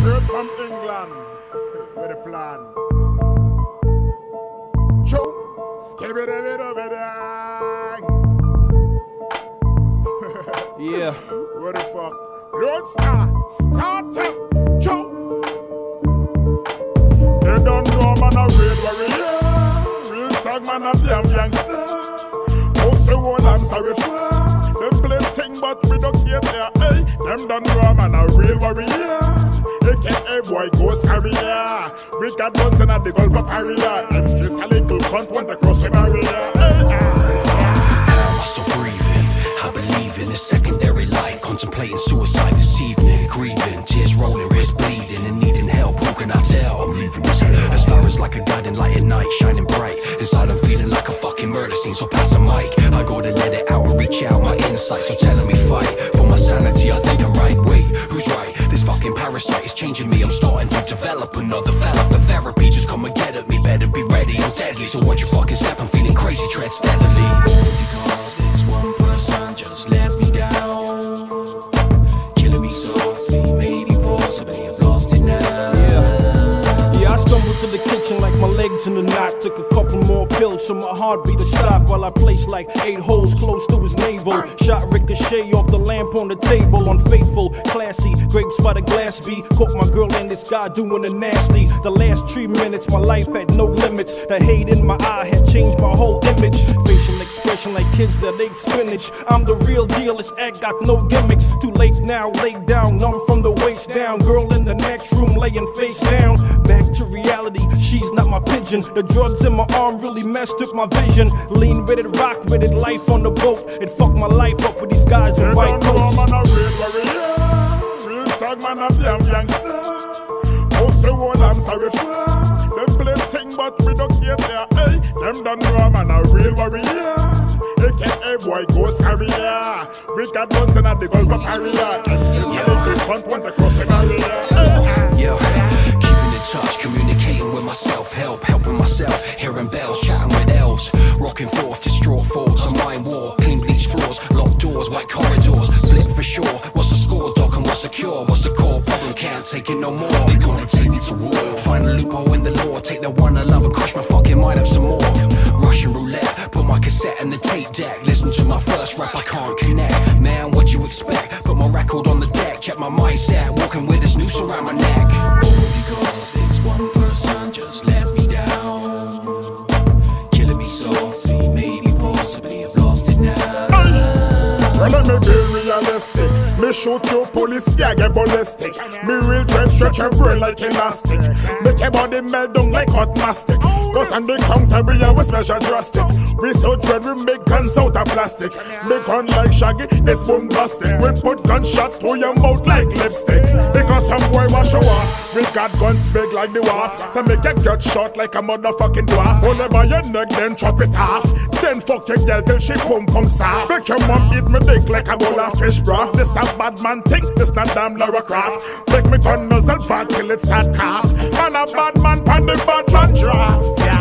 Straight from England with a plan. Choo, skibidi-bidi-bidi-dang. Yeah. What the fuck? Lone Star, start it. Choo. They don't know man a real warrior. Real tag man a damn gangster. Most the world I'm sorry for. Them plain thing but we don't get there. Hey, them don't know man a real warrior. AKA boy ghost carrier. We got guns in a big old pop area. And just a little cunt want to cross the barrier. I'm still breathing, I believe in a secondary life. Contemplating suicide this evening, grieving, tears rolling, wrist bleeding, and needing help. Who can I tell? I'm leaving this hell. A star is like a guiding light at night, shining bright. Inside I'm feeling like a fucking murder scene, so pass a mic. I gotta let it out and reach out my insight. So telling me fight for my sanity, I think I'm right. Wait, who's right? Parasite is changing me, I'm starting to develop another fella for therapy. Just come and get at me, better be ready, I'm deadly. So watch your fucking step, I'm feeling crazy, tread steadily. Because this one person just let me down, killing me softly, maybe possibly, I've lost it now. Yeah, I stumbled to the kitchen like my legs in a knot. Took a couple more pills so my heartbeat stopped, while I placed like 8 holes close to his navel. Shot ricochet off the lamp on the table, unfaithful, classy, grapes by the glass bee. Caught my girl and this guy doing the nasty. The last 3 minutes my life had no limits. The hate in my eye had changed my whole image. Facial expression like kids that ate spinach. I'm the real deal, this act got no gimmicks. Too late now, laid down, numb from the waist down. Girl in the next room laying face down. Back to reality, she's not my pigeon. The drugs in my arm really messed up my vision. Lean with it, rock with it, life on the boat. It fucked my life up with these guys in white coats. Man of them gangster, most the world I'm sorry for. Them plain thing but we don't get there. Hey, them don't know man a real warrior. AKA boy ghost carrier. We got guns in a big old pop area. Yeah, they can't want to cross the barrier. Yeah, keeping in touch, communicating with myself, helping myself, hearing bells, chatting with elves, rocking forth distraught thoughts, a mind war, clean bleached floors, locked doors, white corridors, flip for sure. What's the score, doc? And what's the cure? What's the core problem? Can't take it no more. They're gonna take me to war. Find a loophole in the law. Take the one I love and crush my fucking mind up some more. Russian roulette. Put my cassette in the tape deck. Listen to my first rap. I can't connect. Man, what you expect? Put my record on the deck. Check my mindset. Walking with this noose around my neck. All because this one person just let me down, killing me softly. Maybe possibly I've lost it now. Well, let me be realistic. Me shoot you police, yeah, get ballistic. Me real dread stretch your brain like elastic. Make your body melt down like hot mastic. Cause on the counter we always measure drastic. We so dread we make guns out of plastic. Make gun like Shaggy, it's bombastic. We put gunshot to your mouth like lipstick. Because some boy wash your off. We got guns big like the waft. To make you get shot like a motherfucking dwarf. Hold it by your neck then chop it off. Then fuck your girl till she come soft. Make your mom eat me dick like a bowl of fish broth. This bad man think this not damn Lara Croft. Take me gun muzzle back till it start cough. And a bad man pan the bad man draft. Yeah.